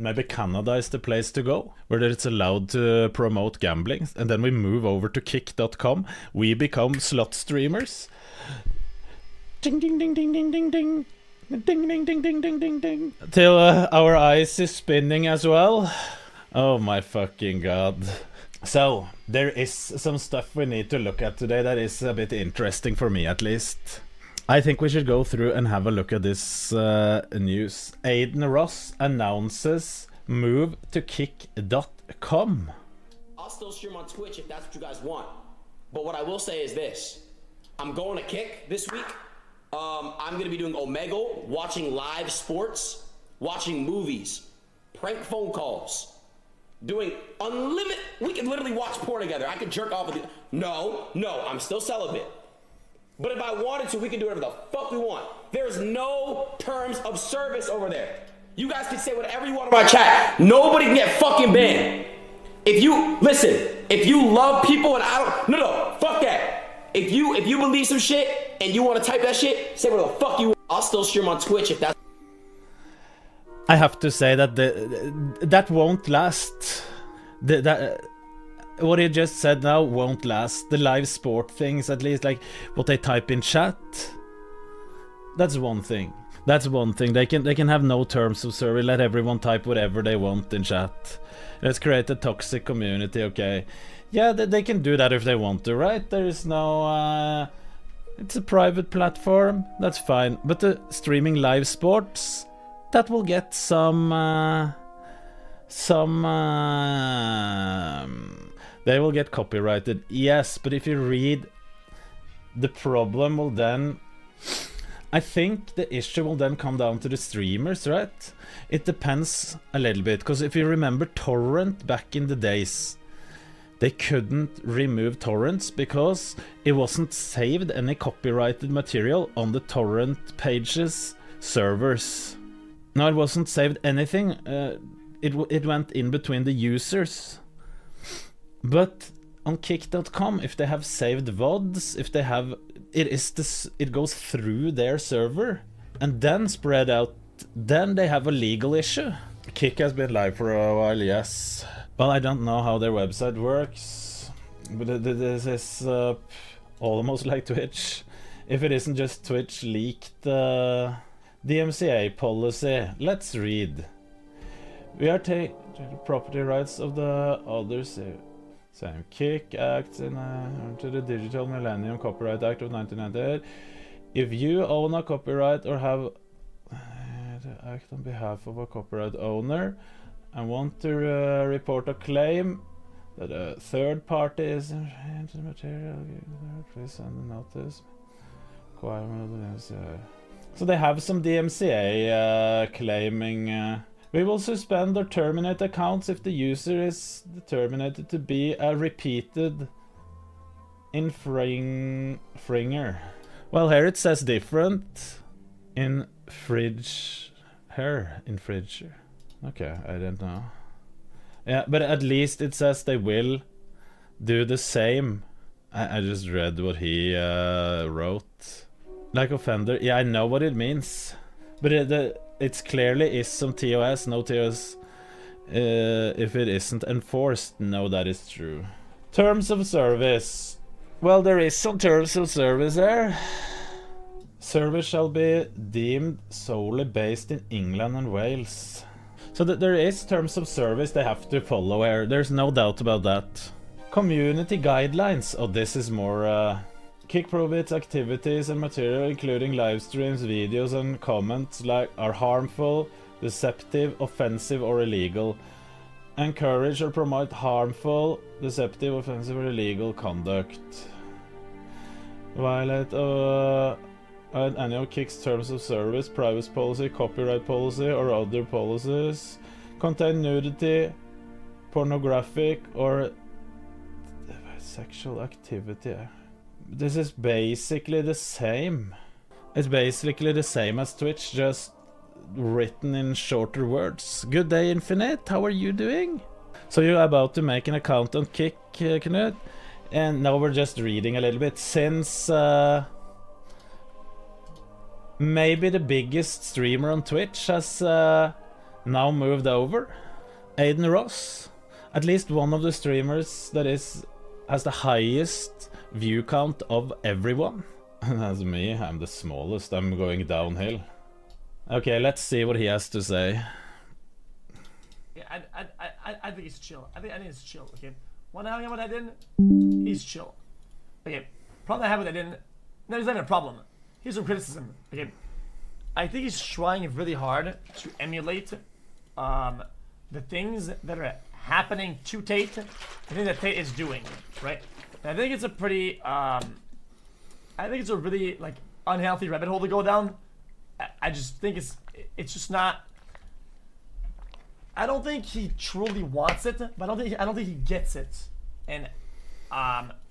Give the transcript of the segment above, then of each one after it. Maybe Canada is the place to go, where it's allowed to promote gambling. And then we move over to Kick.com. We become slot streamers. Ding, ding, ding, ding, ding, ding, ding. Ding, ding, ding, ding, ding, ding, ding. Till our eyes is spinning as well. Oh my fucking god. So, there is some stuff we need to look at today that is a bit interesting for me, at least. I think we should go through and have a look at this news. Adin Ross announces move to Kick.com. I'll still stream on Twitch if that's what you guys want. But what I will say is this. I'm going to Kick this week. I'm going to be doing Omegle, watching live sports, watching movies, prank phone calls, doing unlimited. We can literally watch porn together. I can jerk off with you. No, no, I'm still celibate. But if I wanted to, we can do whatever the fuck we want. There's no terms of service over there. You guys can say whatever you want about my chat. Nobody can get fucking banned. If you, listen, if you love people and I don't, no, fuck that. If you believe some shit and you want to type that shit, say whatever the fuck you want. I'll still stream on Twitch if that's. I have to say that that won't last. What he just said now won't last. The live sport things, at least, like what they type in chat. That's one thing. That's one thing. They can have no terms of service. Let everyone type whatever they want in chat. Let's create a toxic community, okay? Yeah, they can do that if they want to, right? There is no. It's a private platform. That's fine. But the streaming live sports, that will get some. They will get copyrighted, yes, but if you read, the problem will then, I think the issue will then come down to the streamers, right? It depends a little bit, because if you remember torrent back in the days, they couldn't remove torrents because it wasn't saved any copyrighted material on the torrent pages servers. No, it wasn't saved anything, it went in between the users. But on Kick.com, if they have saved VODs, if they have, it goes through their server and then spread out, then they have a legal issue. Kick has been live for a while, yes. Well, I don't know how their website works, but this is almost like Twitch. If it isn't just Twitch leaked the DMCA policy, let's read. We are taking the property rights of the others. Same Kick Act and to the Digital Millennium Copyright Act of 1998. If you own a copyright or have to act on behalf of a copyright owner and want to report a claim that a third party is infringed the material, please send a notice. So they have some DMCA claiming. We will suspend or terminate accounts if the user is determined to be a repeated infringer. Well, here it says different. Infringer. Okay, I don't know. Yeah, but at least it says they will do the same. I just read what he wrote. Like offender. Yeah, I know what it means. But it's clearly is some TOS, no TOS, if it isn't enforced. No, that is true. Terms of service. Well, there is some terms of service there. Service shall be deemed solely based in England and Wales. So that there is terms of service they have to follow here. There's no doubt about that. Community guidelines. Oh, this is more... Kick prohibits activities and material, including live streams, videos, and comments like are harmful, deceptive, offensive, or illegal. Encourage or promote harmful, deceptive, offensive, or illegal conduct. Violate any of Kick's terms of service, privacy policy, copyright policy, or other policies. Contain nudity, pornographic, or sexual activity. This is basically the same. It's basically the same as Twitch, just written in shorter words. Good day, Infinite. How are you doing? So you're about to make an account on Kick, Knut? And now we're just reading a little bit. Since maybe the biggest streamer on Twitch has now moved over. Adin Ross, at least one of the streamers that has the highest view count of everyone. That's me, I'm the smallest, I'm going downhill. Okay, let's see what he has to say. Yeah, I think he's chill. I think it's chill, okay? What I have with Adin, he's chill. Okay, problem I have with Adin, no, it's not a problem. Here's some criticism, okay? I think he's trying really hard to emulate the things that are happening to Tate, the thing that Tate is doing, right? And I think it's a pretty, I think it's a really, like, unhealthy rabbit hole to go down. I just think it's just not, I don't think he truly wants it, but I don't think he gets it. And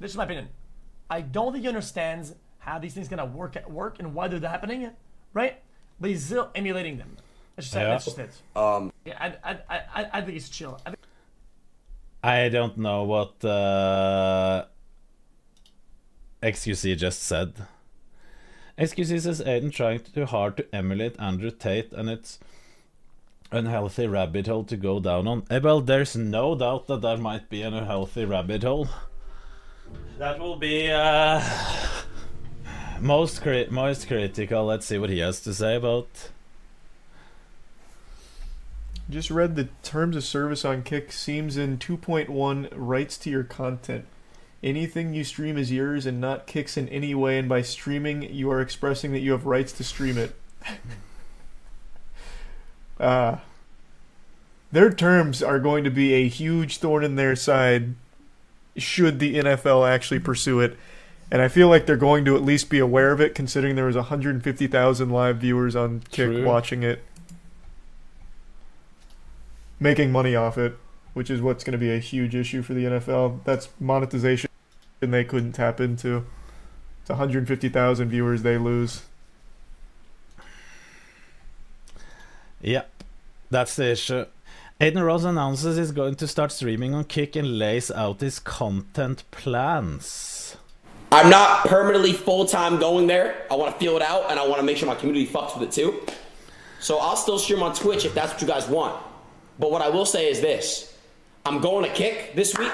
this is my opinion. I don't think he understands how these things gonna work and why they're happening, right? But he's still emulating them. That's just it. I think he's chill. I don't know what XQC just said. XQC says Adin trying too hard to emulate Andrew Tate, and it's unhealthy rabbit hole to go down on. Well, there's no doubt that there might be an unhealthy rabbit hole. That will be most critical. Let's see what he has to say about. Just read the terms of service on Kick. Seems in 2.1 rights to your content. Anything you stream is yours and not Kick's in any way, and by streaming you are expressing that you have rights to stream it. Their terms are going to be a huge thorn in their side should the NFL actually pursue it. And I feel like they're going to at least be aware of it, considering there was 150,000 live viewers on Kick watching it. Making money off it, which is what's going to be a huge issue for the NFL. That's monetization they couldn't tap into. It's 150,000 viewers they lose. Yep, that's the issue. Adin Ross announces he's going to start streaming on Kick and lays out his content plans. I'm not permanently full-time going there. I want to feel it out, and I want to make sure my community fucks with it too. So I'll still stream on Twitch if that's what you guys want. But what I will say is this. I'm going to Kick this week.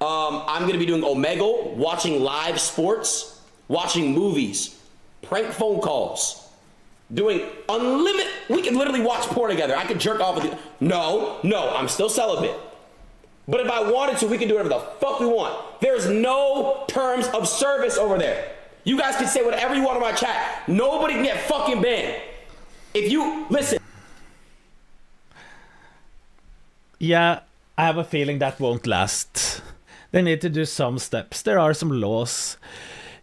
I'm going to be doing Omegle, watching live sports, watching movies, prank phone calls, doing unlimited. We could literally watch porn together. I could jerk off with you. No, I'm still celibate. But if I wanted to, we could do whatever the fuck we want. There's no terms of service over there. You guys can say whatever you want in my chat. Nobody can get fucking banned. If you, listen. Yeah, I have a feeling that won't last. They need to do some steps. There are some laws.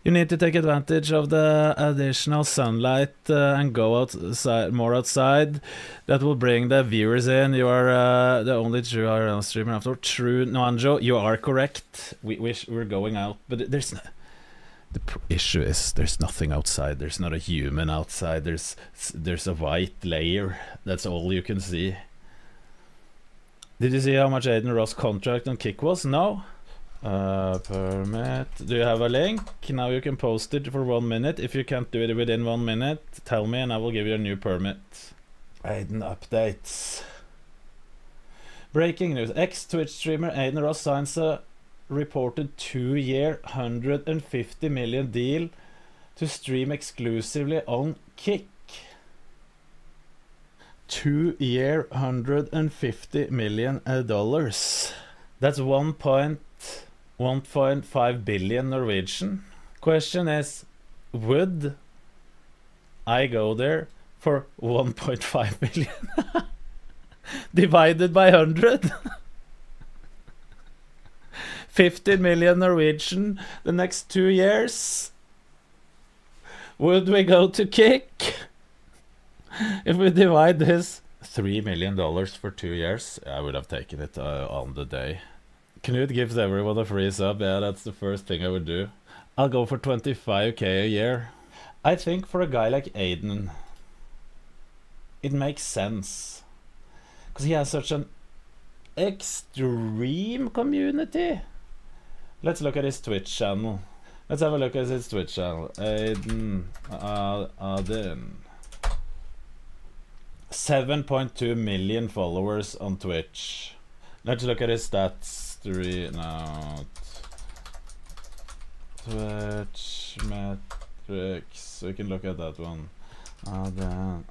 You need to take advantage of the additional sunlight and go outside, more outside. That will bring the viewers in. You are the only true RL streamer after all. True, Noanjo, you are correct. We wish we were going out, but there's no... The issue is there's nothing outside. There's not a human outside. There's a white layer. That's all you can see. Did you see how much Adin Ross contract on Kick was? No? Permit. Do you have a link? Now you can post it for 1 minute. If you can't do it within 1 minute, tell me and I will give you a new permit. Adin updates. Breaking news. Ex-Twitch streamer Adin Ross signs a reported 2-year $150 million deal to stream exclusively on Kick. 2-year $150 million. That's 1.5 billion Norwegian. Question is, would I go there for 1.5 billion divided by 100? 50 million Norwegian the next 2 years. Would we go to Kick? If we divide this $3 million for 2 years, I would have taken it on the day. Knut gives everyone a free sub. Yeah, that's the first thing I would do. I'll go for 25K a year. I think for a guy like Adin, it makes sense because he has such an extreme community. Let's look at his Twitch channel. Let's have a look at his Twitch channel. Adin. 7.2 million followers on Twitch. Let's look at his stats. Twitch metrics. We can look at that one. Then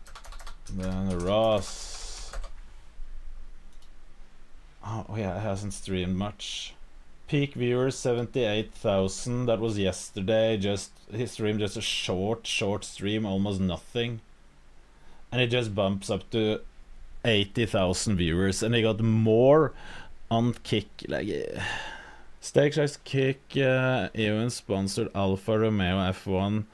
Ross. Oh yeah, it hasn't streamed much. Peak viewers 78,000. That was yesterday. He streamed just a short stream, almost nothing. And it just bumps up to 80,000 viewers, and they got more on Kick. Like, yeah. Stakeshire's Kick even sponsored Alfa Romeo F1.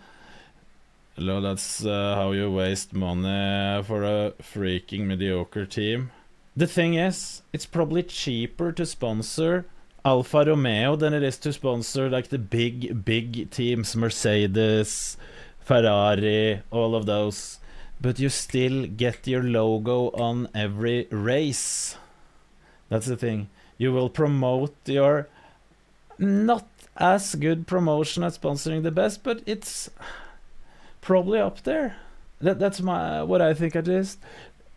Hello, that's how you waste money for a freaking mediocre team. The thing is, it's probably cheaper to sponsor Alfa Romeo than it is to sponsor like the big teams, Mercedes, Ferrari, all of those. But you still get your logo on every race. That's the thing. You will promote your not as good promotion at sponsoring the best, but it's probably up there. That's what I think at least.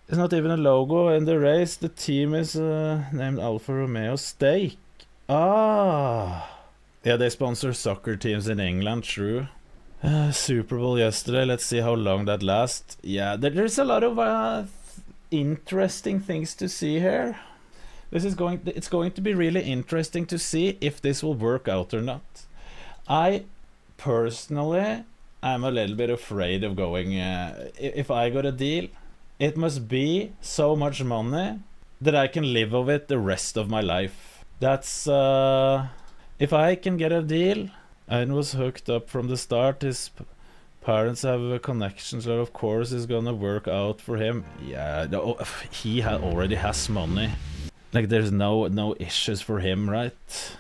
It's not even a logo in the race. The team is named Alfa Romeo Stake. Ah, yeah, they sponsor soccer teams in England, true. Super Bowl yesterday, let's see how long that lasts. Yeah, there's a lot of interesting things to see here. It's going to be really interesting to see if this will work out or not. I personally am a little bit afraid of going, if I got a deal, it must be so much money that I can live off it the rest of my life. That's, if I can get a deal, Adin was hooked up from the start. His parents have a connection, so of course it's gonna work out for him. Yeah, he already has money. Like, there's no issues for him, right?